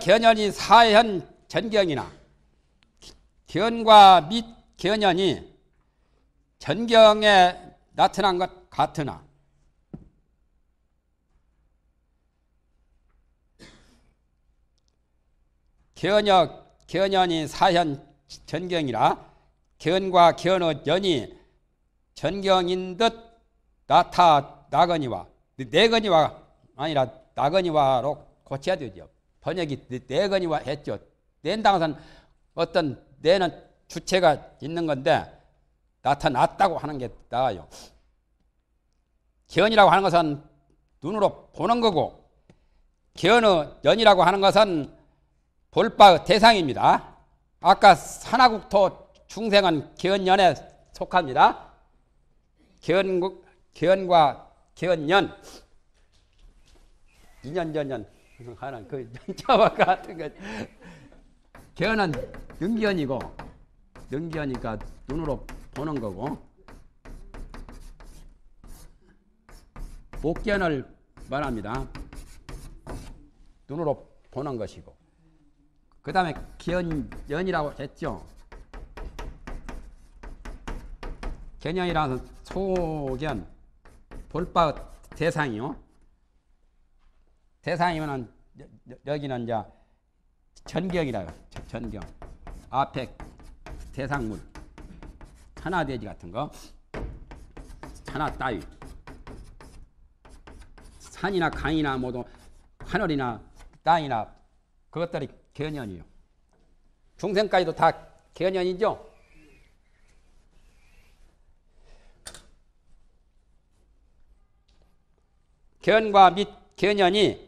견연이 사현 전경이나 견과 및 견연이 전경에 나타난 것 같으나 견연이 사현 전경이라 견과 견의 연이 전경인 듯 나거니와 내거니와 아니라 나거니와로 고쳐야 되죠. 번역이 내거니와 했죠. 낸당선 어떤 내는 주체가 있는 건데 나타났다고 하는 게 나아요. 견이라고 하는 것은 눈으로 보는 거고 견의 연이라고 하는 것은 볼바 대상입니다. 아까 산하국토 중생은 견연에 속합니다. 견과 견연 인연전연 하는 그 연차와 같은 거. 견은 능견이고 능견이니까 눈으로 보는 거고 목견을 말합니다. 눈으로 보는 것이고 그 다음에 견연이라고 했죠. 견연이라서 소견 볼바 대상이요. 대상이면은 여기는 이제 전경이라고 전경 앞에 대상물 하나 돼지 같은 거 하나 따위 산이나 강이나 모두 하늘이나 땅이나 그것들이 견연이요. 중생까지도 다 견연이죠. 견과 및 견연이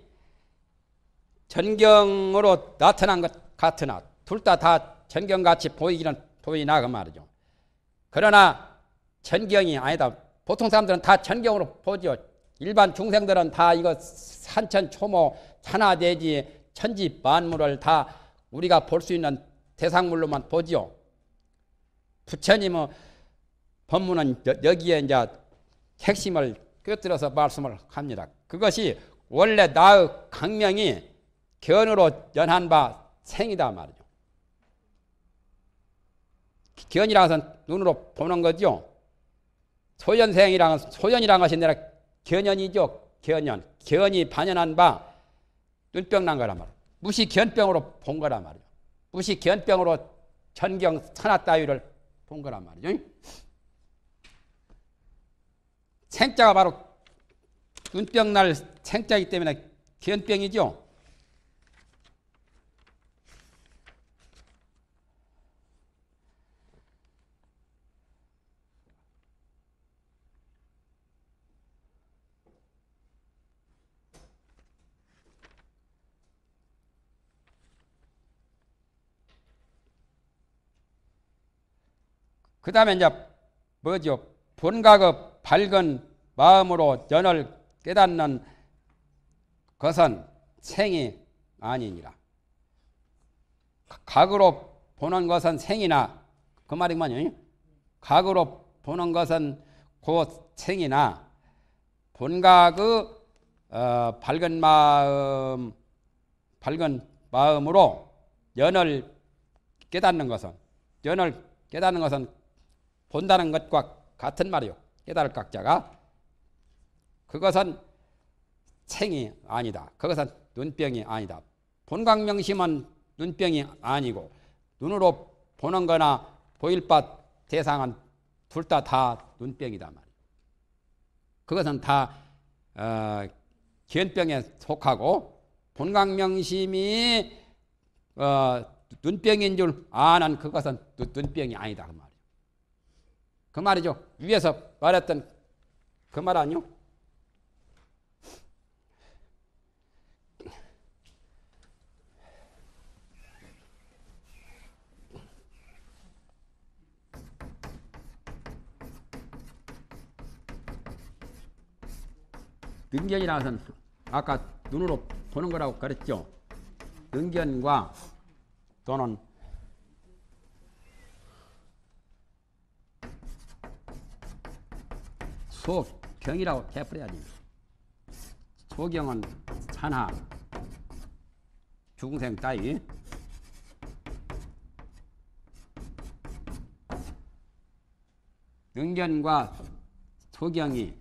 전경으로 나타난 것 같으나 둘 다 전경같이 보이기는 보이나 그 말이죠. 그러나 전경이 아니다. 보통 사람들은 다 전경으로 보죠. 일반 중생들은 다 이거 산천초모 산하대지 천지 만물을 다 우리가 볼 수 있는 대상물로만 보지요. 부처님의 법문은 여기에 이제 핵심을 꿰뚫어서 말씀을 합니다. 그것이 원래 나의 강명이 견으로 연한 바 생이다 말이죠. 견이라는 것은 눈으로 보는 거죠. 소연이라는 것이 내가 견연이죠. 견이 반연한 바 눈병 난 거란 말이에요. 무시 견병으로 본 거란 말이에요. 무시 견병으로 전경 산하 따위를 본 거란 말이죠. 생자가 바로 눈병 날 생자이기 때문에 견병이죠. 그 다음에 이제 뭐죠? 본각의 밝은 마음으로 연을 깨닫는 것은 생이 아니니라. 각으로 보는 것은 생이나 그 말이구만요. 각으로 보는 것은 곧 생이나 본각의 밝은 마음으로 연을 깨닫는 것은 본다는 것과 같은 말이요. 깨달을 각자가. 그것은 생이 아니다. 그것은 눈병이 아니다. 본각명심은 눈병이 아니고 눈으로 보는 거나 보일 바 대상은 둘 다 눈병이다 말이에요. 그것은 다 견병에 속하고 본각명심이 눈병인 줄 아는 그것은 눈병이 아니다 그 말이에요. 그 말이죠. 위에서 말했던 그 말 아니요? 능견이라서는 아까 눈으로 보는 거라고 그랬죠. 능견과 또는 소경이라고 해버려야지. 소경은 산하, 중생 따위 능견과 소경이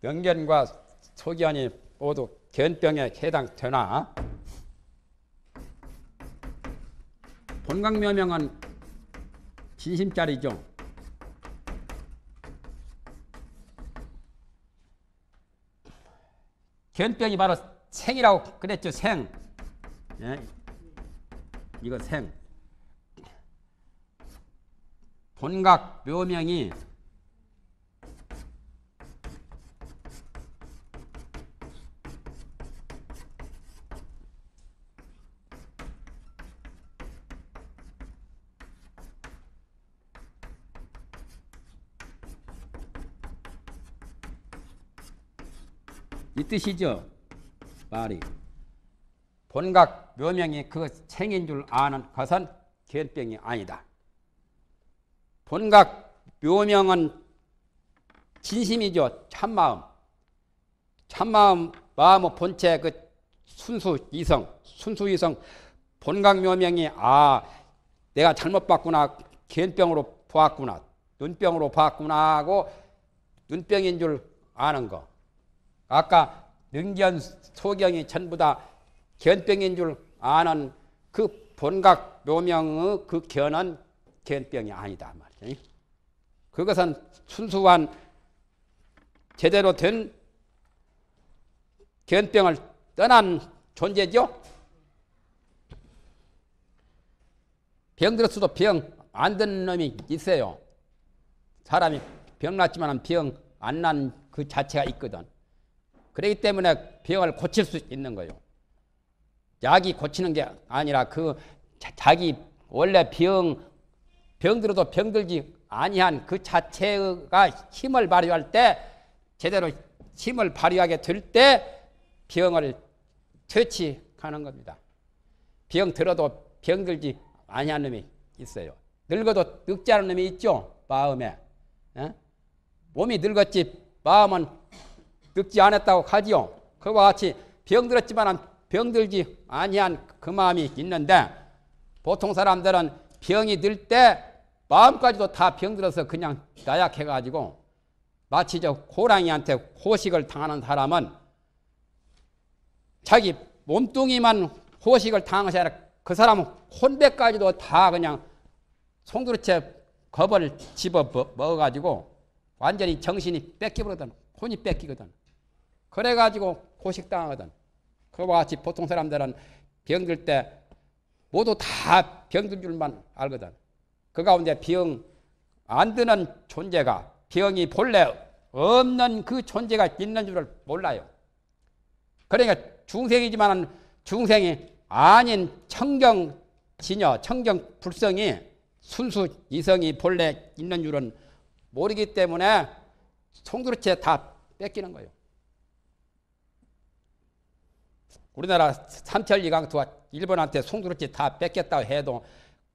명견과 소견이 모두 견병에 해당되나 본광묘명은 진심짜리죠. 견병이 바로 생이라고 그랬죠. 생. 예. 이거 생. 본각 묘명이 이 뜻이죠. 말이 본각 묘명이 그 생인 줄 아는 것은 견병이 아니다. 본각 묘명은 진심이죠. 참마음. 참마음 마음의 본체 그 순수이성. 순수이성 본각 묘명이 아 내가 잘못 봤구나. 견병으로 보았구나. 눈병으로 보았구나 하고 눈병인 줄 아는 거. 아까 능견, 소경이 전부 다 견병인 줄 아는 그 본각 묘명의 그 견은 견병이 아니다 말이죠. 그것은 순수한 제대로 된 견병을 떠난 존재죠. 병 들었어도 병 안 드는 놈이 있어요. 사람이 병 났지만 병 안 난 그 자체가 있거든. 그렇기 때문에 병을 고칠 수 있는 거예요. 약이 고치는 게 아니라 그 자기 원래 병들어도 병들지 아니한 그 자체가 힘을 발휘할 때 제대로 힘을 발휘하게 될 때 병을 퇴치하는 겁니다. 병 들어도 병들지 아니한 놈이 있어요. 늙어도 늙지 않은 놈이 있죠. 마음에. 에? 몸이 늙었지 마음은 늙지 않았다고 하지요. 그와 같이 병들었지만 병들지 아니한 그 마음이 있는데 보통 사람들은 병이 들 때 마음까지도 다 병들어서 그냥 나약해가지고 마치 저 호랑이한테 호식을 당하는 사람은 자기 몸뚱이만 호식을 당한 것이 아니라 그 사람은 혼배까지도 다 그냥 송두리째 겁을 집어 먹어가지고 완전히 정신이 뺏기버리거든. 혼이 뺏기거든. 그래가지고 고식당하거든. 그와 같이 보통 사람들은 병들 때 모두 다 병들 줄만 알거든. 그 가운데 병 안 드는 존재가 병이 본래 없는 그 존재가 있는 줄을 몰라요. 그러니까 중생이지만 중생이 아닌 청경지녀, 청경불성이 순수이성이 본래 있는 줄은 모르기 때문에 송두리째 다 뺏기는 거예요. 우리나라 삼천리강토가 일본한테 송두리째 다 뺏겼다고 해도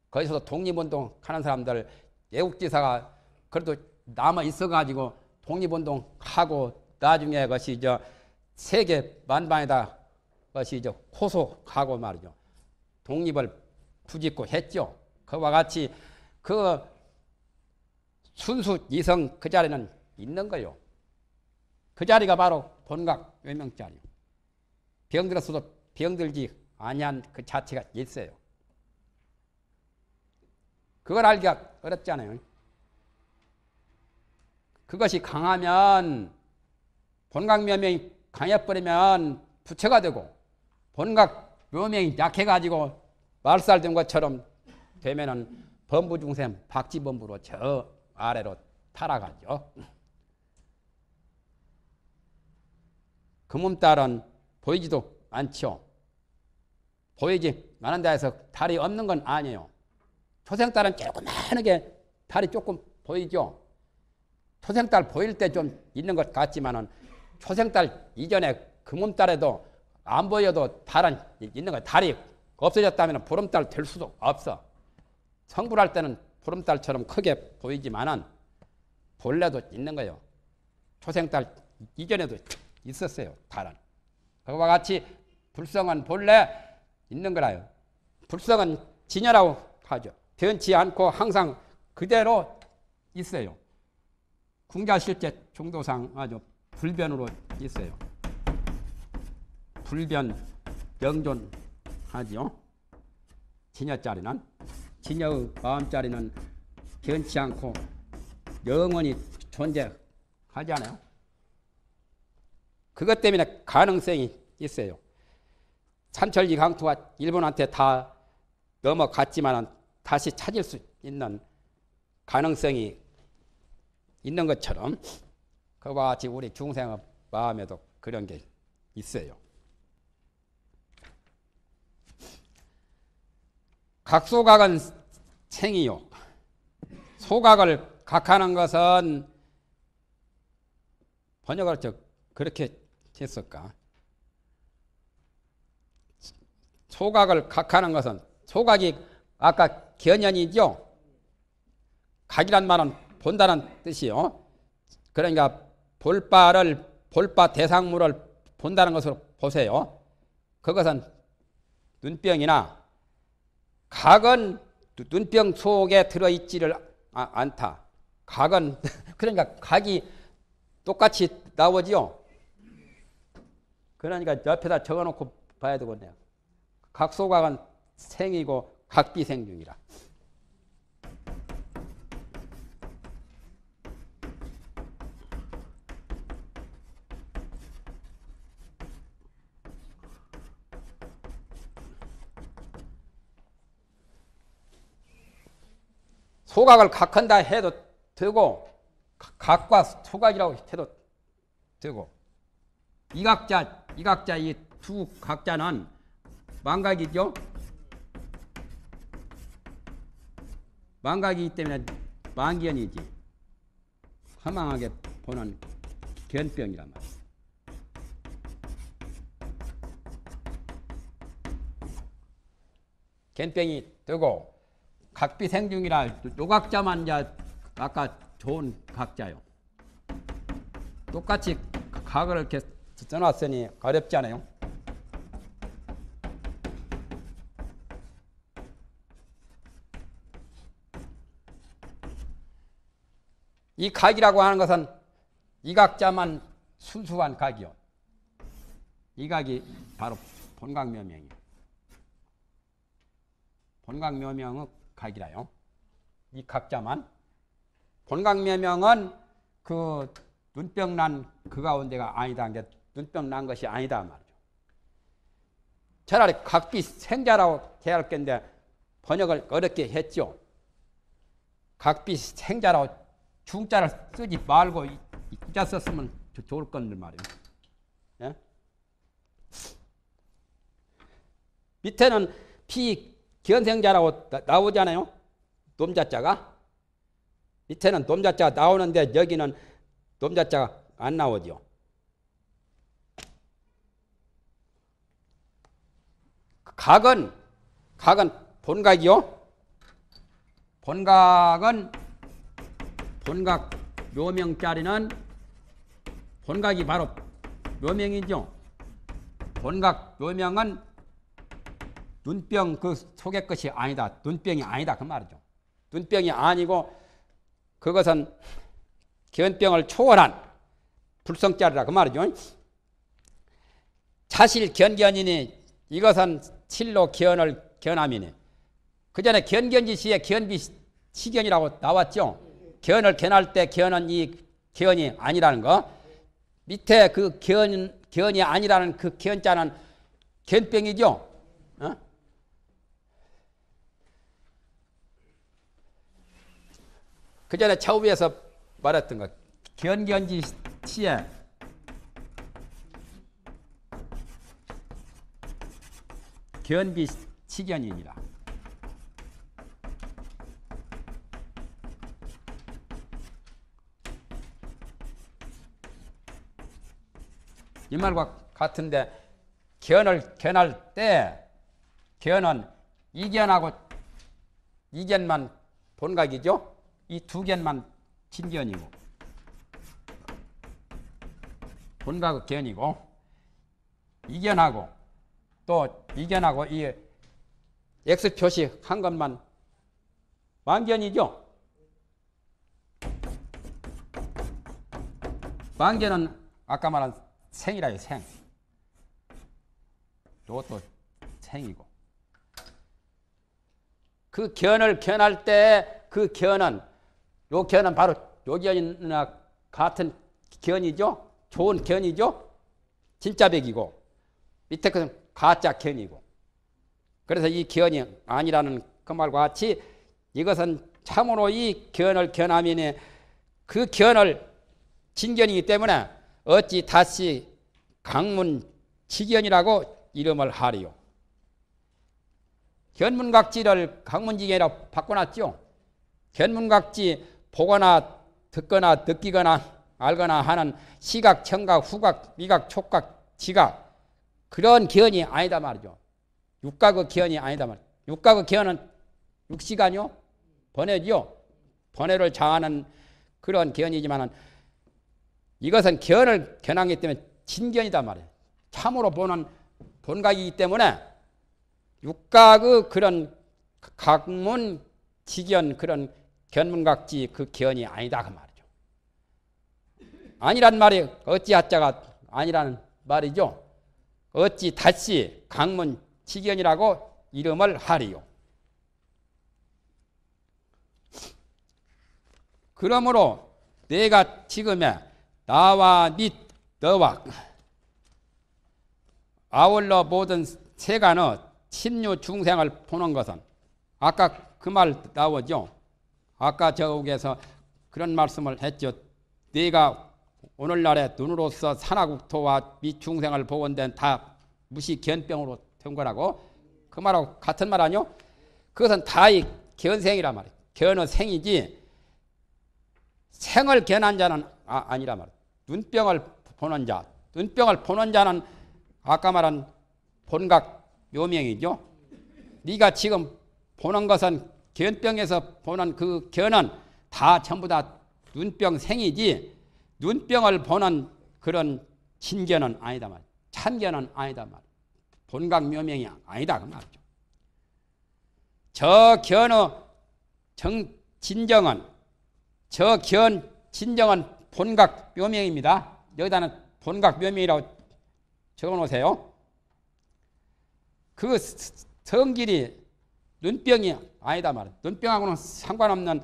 거기서 독립운동 하는 사람들 애국지사가 그래도 남아 있어가지고 독립운동 하고 나중에 것이 저 세계 만방에다 것이 저 호소하고 말이죠. 독립을 부짓고 했죠. 그와 같이 그 순수 이성 그 자리는 있는 거요. 그 자리가 바로 본각 외명 자리요. 병들었어도 병들지 아니한 그 자체가 있어요. 그걸 알기가 어렵잖아요. 그것이 강하면 본각 묘명이 강해버리면 부처가 되고 본각 묘명이 약해가지고 말살된 것처럼 되면은 범부중생 박지범부로 저 아래로 타락하죠. 그 몸딸은 보이지도 않죠. 보이지 않은 데에서 달이 없는 건 아니에요. 초생딸은 조그만하게 달이 조금 보이죠. 초생딸 보일 때 좀 있는 것 같지만은 초생딸 이전에 그 몸딸에도 안 보여도 달은 있는 거야. 달이 없어졌다면 보름달 될 수도 없어. 성불할 때는 보름달처럼 크게 보이지만은 본래도 있는 거예요. 초생달 이전에도 있었어요. 달은. 그와 같이 불성은 본래 있는 거라요. 불성은 진여라고 하죠. 변치 않고 항상 그대로 있어요. 궁자실제 중도상 아주 불변으로 있어요. 불변 영존하지요. 진여자리는 진여의 마음자리는 변치 않고 영원히 존재하지 않아요. 그것 때문에 가능성이 있어요. 산철이 강토가 일본한테 다 넘어갔지만 다시 찾을 수 있는 가능성이 있는 것처럼 그와 같이 우리 중생의 마음에도 그런 게 있어요. 각소각은 생이요. 소각을 각하는 것은 번역을 그렇게 했을까? 소각을 각하는 것은 소각이 아까 견연이죠. 각이란 말은 본다는 뜻이요. 그러니까 볼바 대상물을 본다는 것으로 보세요. 그것은 눈병이나 각은 눈병 속에 들어있지를 않다. 각은 그러니까 각이 똑같이 나오지요. 그러니까 옆에다 적어놓고 봐야 되겠네요. 각소각은 생이고 각비생중이라. 소각을 각한다 해도 되고 각과 소각이라고 해도 되고 이각자 이 두 각자는 망각이죠. 망각이기 때문에 망견이지 허망하게 보는 견병이란 말이에요. 견병이 되고 각비생중이라 요각자만 아까 좋은 각자요. 똑같이 각을 이렇게 써놨으니 어렵지 않아요. 이 각이라고 하는 것은 이각자만 순수한 각이요. 이 각이 바로 본각묘명이에요. 본각묘명의 각이라요. 이 각자만. 본각묘명은 그 눈병 난 그 가운데가 아니다. 눈병 난 것이 아니다 말이죠. 차라리 각비 생자라고 해야 할 건데 번역을 어렵게 했죠. 각비 생자라고 중자를 쓰지 말고 이자 썼으면 좋을 건데 말이에요. 예? 밑에는 피견생자라고 나오잖아요. 놈자자가. 밑에는 놈자자가 나오는데 여기는 놈자자가 안 나오죠. 각은 본각이요. 본각은 본각 묘명자리는 본각이 바로 묘명이죠. 본각 묘명은 눈병 그 속의 것이 아니다. 눈병이 아니다 그 말이죠. 눈병이 아니고 그것은 견병을 초월한 불성자리라 그 말이죠. 사실 견견이니 이것은 실로 견을 견함이니 그 전에 견견지시에 견비시견이라고 나왔죠. 견을 견할 때 견은 이 견이 아니라는 거. 밑에 그 견이 아니라는 그 견자는 견병이죠. 어? 그 전에 처음에서 말했던 거. 견견지 시에 견비 시견이니라. 이 말과 같은데 견을 견할 때 견은 이견하고 이견만 본각이죠. 이 두 견만 진견이고 본각의 견이고 이견하고 또 이견하고 이 X 표시한 것만 망견이죠. 망견은 아까 말한 생이라요. 생. 이것도 생이고. 그 견을 견할 때 그 견은 요 견은 바로 요 견이나 같은 견이죠. 좋은 견이죠. 진짜 백이고 밑에 것은 가짜 견이고. 그래서 이 견이 아니라는 그 말과 같이 이것은 참으로 이 견을 견하면 그 견을 진견이기 때문에 어찌 다시 강문지견이라고 이름을 하리요. 견문각지를 강문지견이라고 바꿔놨죠. 견문각지 보거나 듣거나 느끼거나 알거나 하는 시각, 청각, 후각, 미각, 촉각, 지각 그런 견이 아니다 말이죠. 육각의 견이 아니다 말이죠. 육각의 견은 육시간요? 번뇌죠. 번뇌를 자하는 그런 견이지만 이것은 견을 견하기 때문에 진견이다 말이에요. 참으로 보는 본각이기 때문에 육각의 그런 각문, 지견, 그런 견문각지 그 견이 아니다 그 말이죠. 아니란 말이 어찌하자가 아니라는 말이죠. 어찌 다시 각문, 지견이라고 이름을 하리요. 그러므로 내가 지금의 나와 및 너와 아울러 모든 세간의 신유 중생을 보는 것은 아까 그 말 나오죠. 아까 저옥에서 그런 말씀을 했죠. 내가 오늘날의 눈으로서 산하국토와 및 중생을 보건대 다 무시 견병으로 된 거라고 그 말하고 같은 말 아니요? 그것은 다 이 견생이란 말이에요. 견은 생이지 생을 견한 자는 아니란 말이에요. 눈병을 보는 자, 눈병을 보는 자는 아까 말한 본각 묘명이죠. 네가 지금 보는 것은 견병에서 보는 그 견은 다 전부 다 눈병 생이지 눈병을 보는 그런 진견은 아니다 말이에요. 참견은 아니다 말이에요. 본각 묘명이 아니다 그 말이죠. 저 견의 진정은 저 견 진정은 본각 묘명입니다. 여기다는 본각 묘명이라고 적어놓으세요. 그 성질이 눈병이 아니다 말이에요. 눈병하고는 상관없는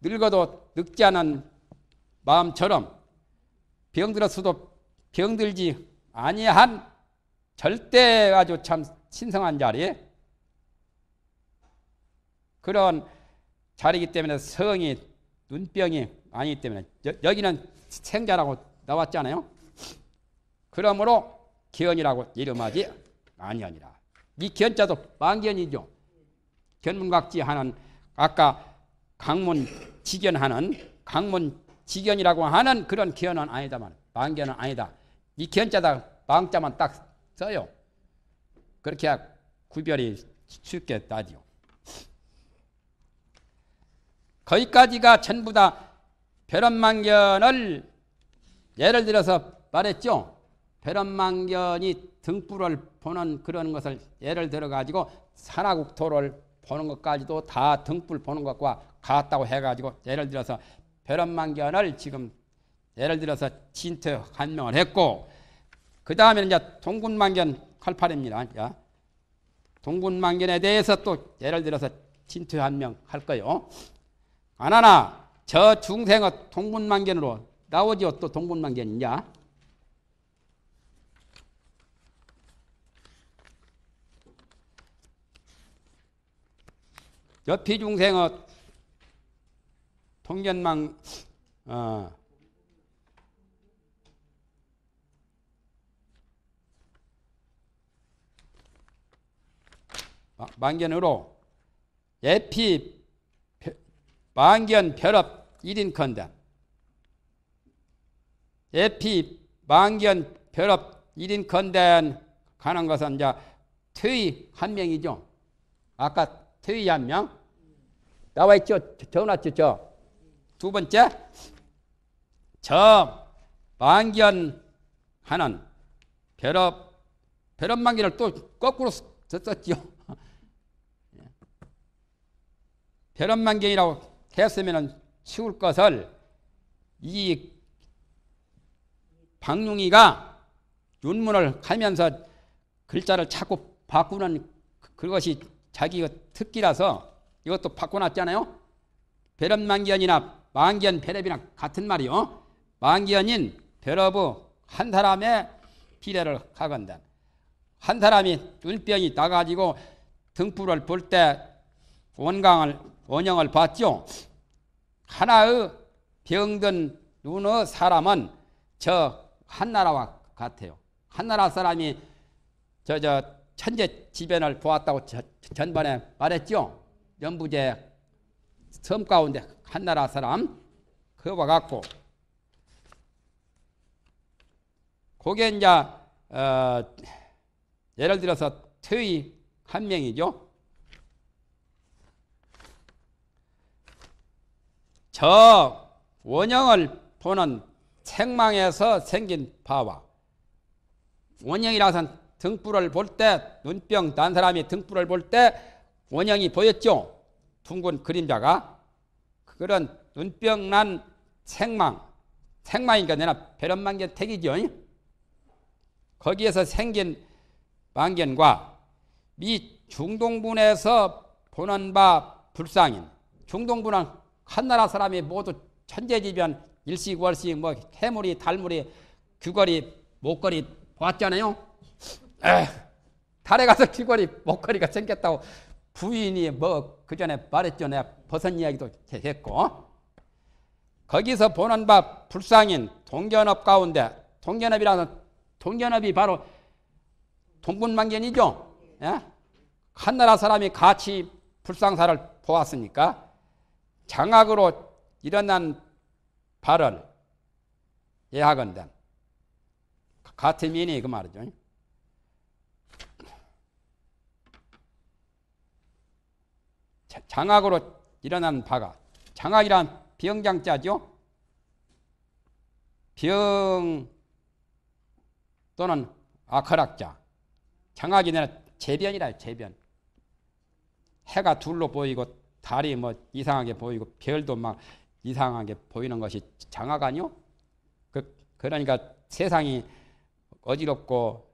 늙어도 늙지 않은 마음처럼 병들었어도 병들지 아니한 절대 아주 참 신성한 자리에 그런 자리이기 때문에 성이 눈병이 아니기 때문에 여기는 생자라고 나왔잖아요. 그러므로 견이라고 이름하지 아니하니라. 이 견자도 망견이죠. 견문각지 하는 아까 강문지견하는 강문지견이라고 하는 그런 견은 아니다만 망견은 아니다. 이 견자다 망자만 딱 써요. 그렇게 구별이 쉽게 나지요. 거기까지가 전부 다 별언망견을 예를 들어서 말했죠. 별언망견이 등불을 보는 그런 것을 예를 들어 가지고 산하국토를 보는 것까지도 다 등불 보는 것과 같다고 해 가지고 예를 들어서 별언망견을 지금 예를 들어서 진트 한명을 했고 그 다음에 이제 동분망견 칼팔입니다. 동분망견에 대해서 또 예를 들어서 진트 한명 할 거예요. 아나나 저 중생의 동분망견으로 나오지요. 또 동분망견이냐. 여피중생의 동견망 망견으로 예피 망견 별업 1인컨대 예피 망견 별업 1인 건대 가는 것은 이제 퇴위 한 명이죠. 아까 퇴위 한 명. 나와 있죠? 전화죠, 저. 두 번째. 저 망견하는 벼럽 망견을 또 거꾸로 썼지요. 벼럽 망견이라고 했으면 치울 것을 이 박룡이가 윤문을 하면서 글자를 자꾸 바꾸는 그것이 자기의 특기라서 이것도 바꿔놨잖아요. 벼럽망견이나 망견 벼럽이랑 같은 말이요. 망견인 벼럽의 한 사람의 비례를 하건다. 한 사람이 눈병이 나가지고 등불을 볼 때 원형을 봤죠. 하나의 병든 눈의 사람은 저 한나라와 같아요. 한나라 사람이 저 천재지변을 보았다고 전번에 말했죠. 연부제 섬 가운데 한나라 사람 그와 같고, 그게 이제 예를 들어서 퇴위 한 명이죠. 저 원형을 보는 생망에서 생긴 바와, 원형이라서는 등불을 볼 때 눈병 난 사람이 등불을 볼 때 원형이 보였죠. 둥근 그림자가. 그런 눈병 난 생망이니까 내가 벼럽망견 택이죠. 거기에서 생긴 망견과 미 중동분에서 보는 바 불상인. 중동분은 한나라 사람이 모두 천재지변 일식 월식 뭐 해물이 달물이 귀걸이 목걸이 보았잖아요. 달에 가서 귀걸이 목걸이가 생겼다고 부인이 뭐 그전에 말했죠. 내가 버선 이야기도 했고, 거기서 보는 바 불상인 동견업 가운데, 동견업이 바로 동분망견이죠. 예? 한나라 사람이 같이 불상사를 보았으니까 장악으로 일어난 발언 예하건대 같은 미니 그 말이죠. 장악으로 일어난 바가, 장악이란 병장자죠. 병 또는 아커락자. 장악이 되는 재변이라, 재변. 해가 둘로 보이고 달이 뭐 이상하게 보이고 별도 막 이상하게 보이는 것이 장악 아니요? 그러니까 세상이 어지럽고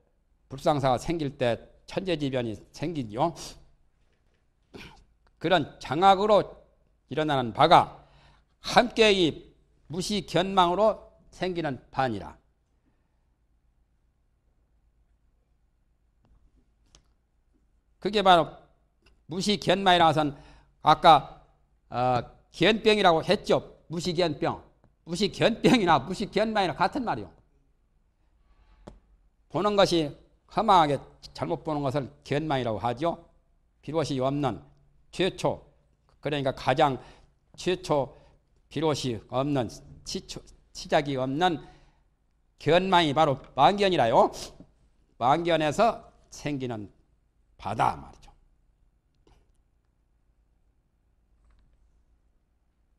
불상사가 생길 때 천재지변이 생기죠. 그런 장악으로 일어나는 바가 함께의 무시견망으로 생기는 반이라. 그게 바로 무시견망이라서는 아까 견병이라고 했죠. 무시견병. 무시견병이나 무시견망이나 같은 말이요. 보는 것이 허망하게 잘못 보는 것을 견망이라고 하죠. 비롯이 없는 최초, 그러니까 가장 최초 비롯이 없는 시작이 없는 견망이 바로 망견이라요. 망견에서 생기는 바다 말이죠.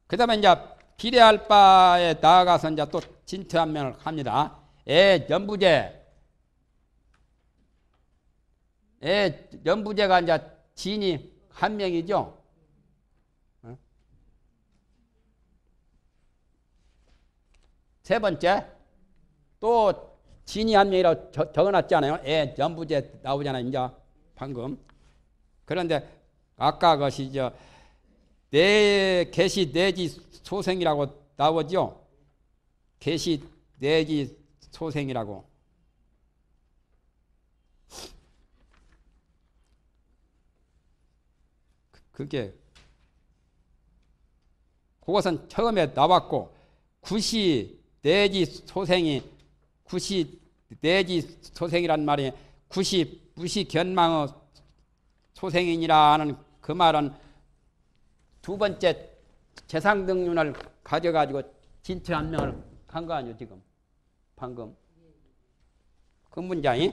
그 다음에 이제 비례할 바에 나아가서 이제 또 진퇴한면을 합니다. 연부제가 이제 진이 한 명이죠. 세 번째, 또 진이 한 명이라고 적어놨잖아요. 연부제 나오잖아요, 이제 방금. 그런데 아까 것이 개시 내지 소생이라고 나오죠. 개시 내지 소생이라고. 그것은 처음에 나왔고, 구시 내지 소생이란 말이 무시견망의 소생이니라 하는 그 말은 두 번째 재상등륜을 가져가지고 진퇴한명을 한 거 아니에요, 지금. 방금. 그 문장이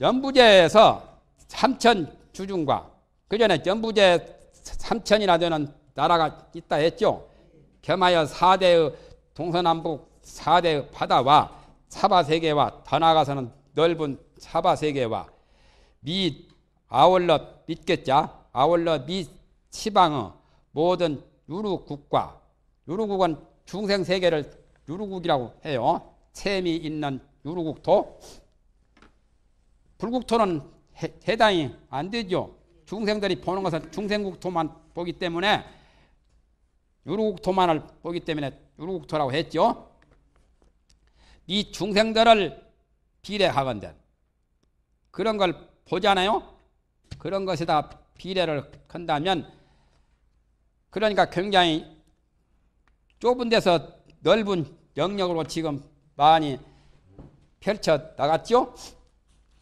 연부제에서 삼천 주중과 그전에 연부제 삼천이나 되는 나라가 있다 했죠. 겸하여 4대의 동서남북 4대의 바다와 사바세계와 더 나아가서는 넓은 사바세계와 미 아울러 믿겠자 아울러 미 시방의 모든 유루국과 유루국은 중생세계를 유루국이라고 해요. 셈이 있는 유루국토 불국토는 해당이 안 되죠. 중생들이 보는 것은 중생국토만 보기 때문에 유루국토만을 보기 때문에 유루국토라고 했죠. 이 중생들을 비례하건대 그런 걸 보잖아요. 그런 것에다 비례를 한다면 그러니까 굉장히 좁은 데서 넓은 영역으로 지금 많이 펼쳐 나갔죠.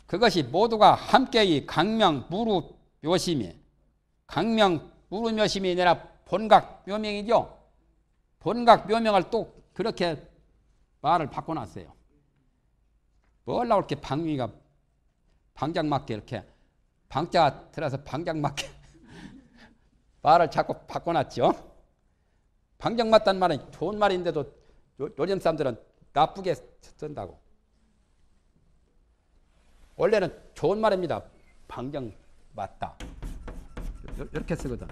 그것이 모두가 함께 이 강명 무루 묘심이 강명 무루 묘심이 아니라 본각 묘명이죠. 본각 묘명을 또 그렇게 말을 바꿔놨어요. 뭘라고 이렇게 방위가 방장맞게 이렇게 방자 들어서 방장맞게 말을 자꾸 바꿔놨죠. 방장맞다는 말은 좋은 말인데도 요즘 사람들은 나쁘게 쓴다고. 원래는 좋은 말입니다. 방장맞다 이렇게 쓰거든.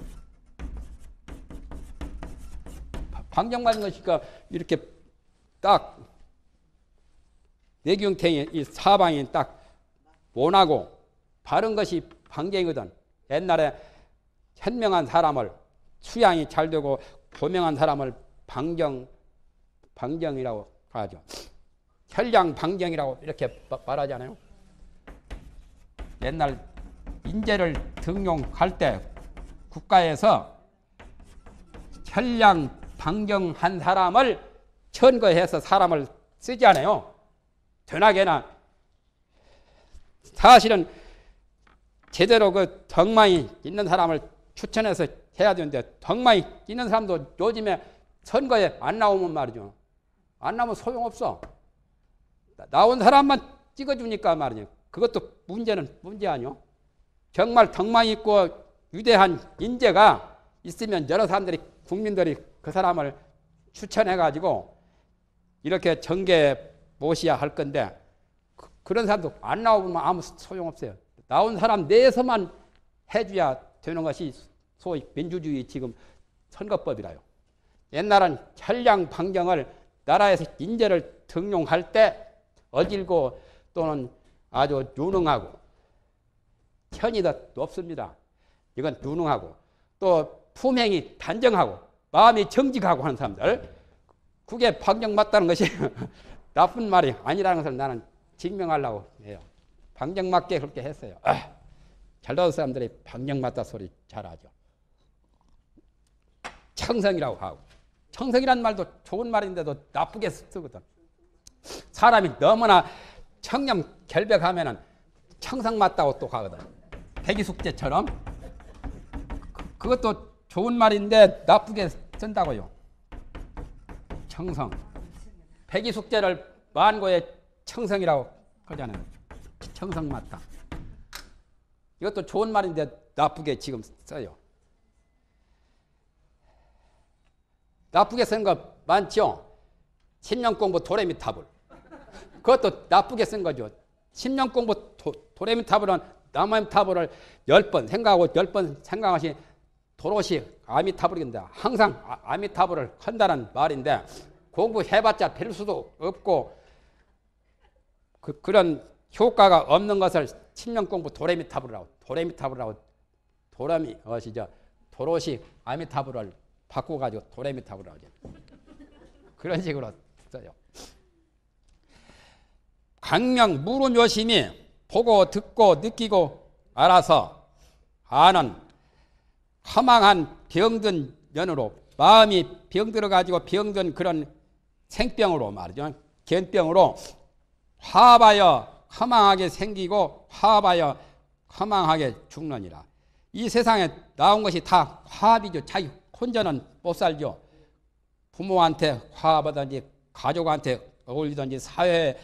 방장맞은 것이니까 이렇게 딱 내경탱이 이 사방이 딱 원하고 바른 것이 방경이거든. 옛날에 현명한 사람을 수양이 잘 되고 고명한 사람을 방경이라고 하죠. 현량 방경이라고 이렇게 말하잖아요. 옛날 인재를 등용할 때 국가에서 현량 방경한 사람을 천거해서 사람을 쓰지 않아요. 되나게나 사실은 제대로 그 덕망이 있는 사람을 추천해서 해야 되는데 덕망이 있는 사람도 요즘에 선거에 안 나오면 말이죠. 안 나오면 소용없어. 나온 사람만 찍어주니까 말이죠. 그것도 문제 아니요. 정말 덕망이 있고 위대한 인재가 있으면 여러 사람들이 국민들이 그 사람을 추천해가지고 이렇게 정계에 모셔야 할 건데 그런 사람도 안 나오면 아무 소용없어요. 나온 사람 내에서만 해줘야 되는 것이 소위 민주주의 지금 선거법이라요. 옛날엔 현량 방경을 나라에서 인재를 등용할 때 어질고 또는 아주 유능하고 현이 더 높습니다. 이건 유능하고 또 품행이 단정하고 마음이 정직하고 하는 사람들 그게 방정맞다는 것이 나쁜 말이 아니라는 것을 나는 증명하려고 해요. 방정맞게 그렇게 했어요. 잘나온 사람들이 방정맞다 소리 잘하죠. 청성이라고 하고 청성이란 말도 좋은 말인데도 나쁘게 쓰거든. 사람이 너무나 청렴 결백하면은 청성맞다고 또 하거든. 백이숙제처럼 그것도 좋은 말인데 나쁘게 쓴다고요. 청성. 백이숙제를 만고의 청성이라고 하잖아요. 청성맞다. 이것도 좋은 말인데 나쁘게 지금 써요. 나쁘게 쓴 거 많죠? 심령공부 도레미타불. 그것도 나쁘게 쓴 거죠. 심령공부 도레미타불은 남아미타불을 10번 생각하고 10번 생각하시 도로시 아미타불인데 항상 아미타불을 한다는 말인데 공부해봤자 별 수도 없고 그런 효과가 없는 것을 심령공부 도레미타불이라고 도라미 어시죠. 도로시 아미타불을 바꿔가지고 도레미타불이라고 하죠. 그런 식으로 써요. 강명 무루묘심이 보고 듣고 느끼고 알아서 아는 허망한 병든 연으로 마음이 병들어가지고 병든 그런 생병으로 말이죠. 견병으로 화합하여 허망하게 생기고 화합하여 허망하게 죽느니라. 이 세상에 나온 것이 다 화합이죠. 자기 혼자는 못 살죠. 부모한테 화합하든지 가족한테 어울리든지 사회,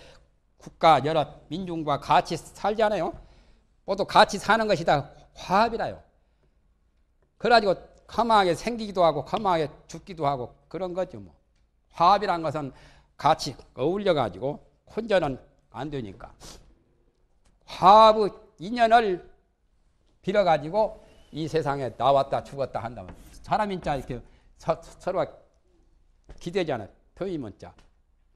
국가, 여러 민중과 같이 살잖아요. 모두 같이 사는 것이 다 화합이라요. 그래가지고 허망하게 생기기도 하고 허망하게 죽기도 하고 그런 거죠. 뭐. 화합이란 것은 같이 어울려가지고 혼자는 안 되니까. 화합의 인연을 빌어가지고 이 세상에 나왔다 죽었다 한다면 사람인 자 이렇게 서로가 기대잖아요. 표의문 자.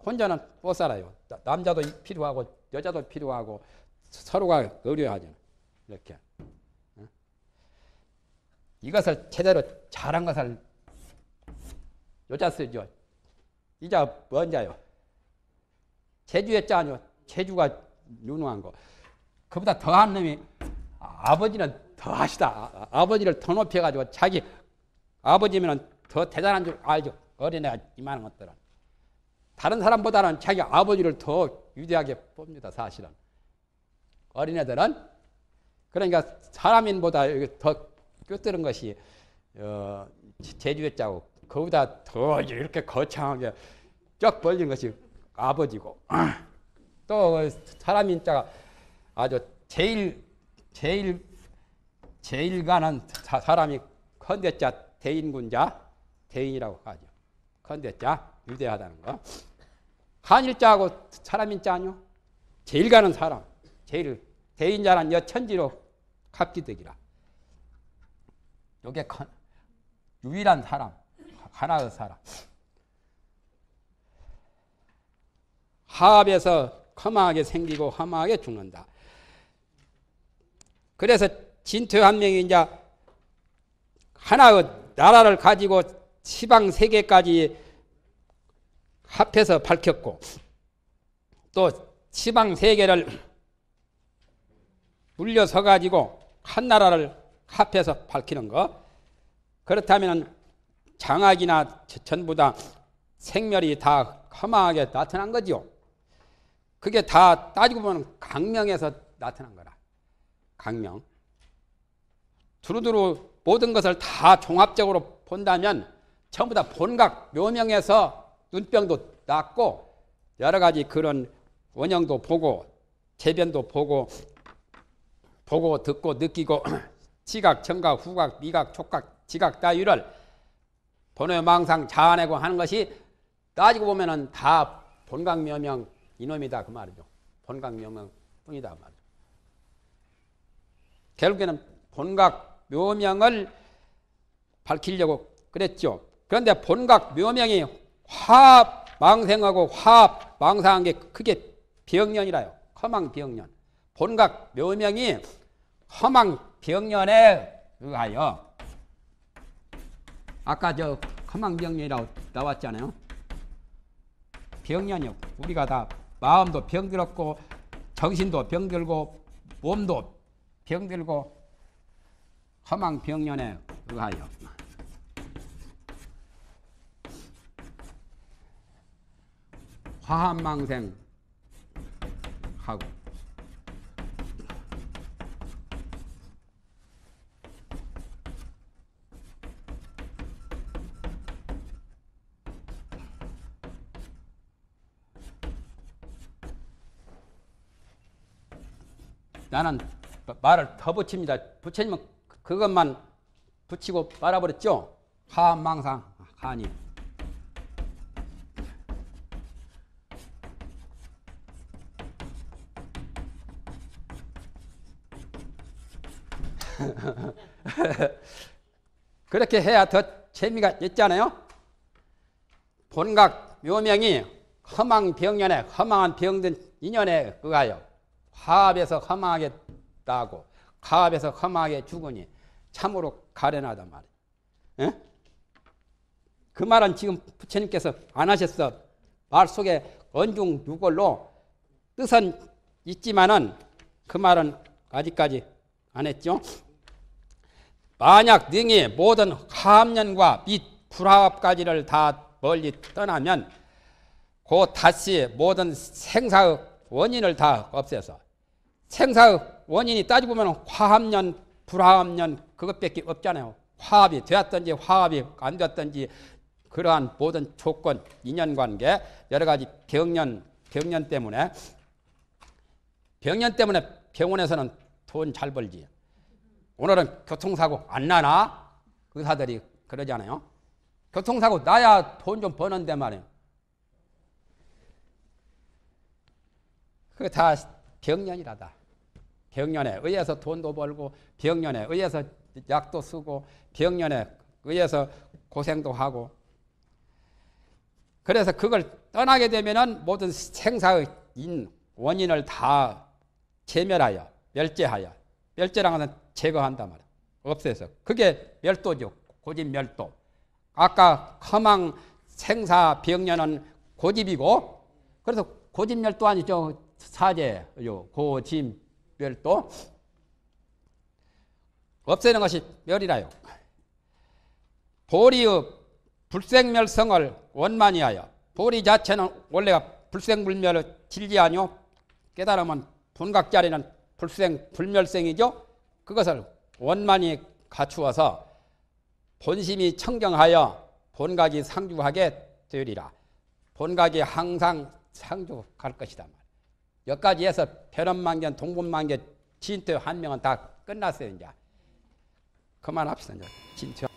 혼자는 못 살아요. 남자도 필요하고 여자도 필요하고 서로가 의뢰하잖아요. 이렇게. 이것을 제대로 잘한 것을 여자 쓰죠. 이자 뭔자요? 제주의 자 아니요. 제주가 유능한 거. 그보다 더한 놈이 아버지는 더하시다. 아버지를 더 높여가지고 자기 아버지면 더 대단한 줄 알죠. 어린애가 이만한 것들은. 다른 사람보다는 자기 아버지를 더 위대하게 봅니다. 사실은. 어린애들은. 그러니까 사람인보다 더 꿰뜨는 것이 제주의 자고 그보다 더 이렇게 거창하게 쫙 벌린 것이 아버지고 또 사람인 자가 아주 제일가는 사람이 컨대자 대인군자 대인이라고 하죠. 컨대자 위대하다는 거. 한일자하고 사람인자 아니요. 제일가는 사람. 제일 대인자는 여천지로 갑기득이라. 요게 유일한 사람. 하나의 사람. 화합에서 허망하게 생기고 허망하게 죽는다. 그래서 진토 한 명이 이제 하나의 나라를 가지고 시방 세계까지 합해서 밝혔고 또 시방 세계를 물려서 가지고 한 나라를 합해서 밝히는 거. 그렇다면 장악이나 전부 다 생멸이 다 허망하게 나타난 거죠. 그게 다 따지고 보면 강명에서 나타난 거라. 강명. 두루두루 모든 것을 다 종합적으로 본다면 전부 다 본각 묘명에서 눈병도 났고 여러 가지 그런 원형도 보고 재변도 보고 듣고 느끼고 시각, 청각, 후각, 미각, 촉각, 지각 따위를 번외 망상 자아내고 하는 것이 따지고 보면은 다 본각묘명 이놈이다 그 말이죠. 본각묘명뿐이다 그 말이죠. 결국에는 본각묘명을 밝히려고 그랬죠. 그런데 본각묘명이 화합망생하고 화합망상한 게 크게 병년이라요. 허망병년. 본각묘명이 허망병년에 의하여 아까 저 허망병년이라고 나왔잖아요. 병년이요. 우리가 다 마음도 병들었고 정신도 병들고 몸도 병들고 허망병년에 의하여 화합망생하고 나는 말을 더 붙입니다. 부처님은 그것만 붙이고 말아버렸죠. 화합망상 하니 그렇게 해야 더 재미가 있잖아요. 본각 묘명이 허망병년에 허망한 병든 인연에 의하여 화합에서 허망하게 나고 화합에서 허망하게 죽으니 참으로 가련하단 말이에요. 에? 그 말은 지금 부처님께서 안 하셨어. 말 속에 언중유골로 뜻은 있지만은 그 말은 아직까지 안 했죠. 만약 능히 모든 화합년과 및 불화합까지를 다 멀리 떠나면 곧 다시 모든 생사의 원인을 다 없애서 생사의 원인이 따지고 보면 화합년, 불화합년 그것밖에 없잖아요. 화합이 되었든지 화합이 안 되었든지 그러한 모든 조건, 인연관계, 여러 가지 병년 때문에 병원에서는 돈 잘 벌지. 오늘은 교통사고 안 나나? 의사들이 그러지 않아요? 교통사고 나야 돈 좀 버는데 말이에요. 그게 다 병년이라다. 병년에 의해서 돈도 벌고, 병년에 의해서 약도 쓰고, 병년에 의해서 고생도 하고. 그래서 그걸 떠나게 되면은 모든 생사의 원인을 다 제멸하여, 멸제하여. 멸제라는 것은 제거한단 말이야. 없애서. 그게 멸도죠. 고집멸도. 아까 허망 생사 병년은 고집이고, 그래서 고집멸도 아니죠. 사제요. 고집멸도. 없애는 것이 멸이라요. 보리의 불생멸성을 원만히하여. 보리 자체는 원래가 불생불멸의 진리 아니요. 깨달으면 분각자리는 불생불멸생이죠. 그것을 원만히 갖추어서 본심이 청정하여 본각이 상주하게 되리라. 본각이 항상 상주할 것이다. 여기까지 해서 변원망견, 동분망견, 진퇴, 한명은 다 끝났어요. 이제 그만합시다. 이제 진퇴.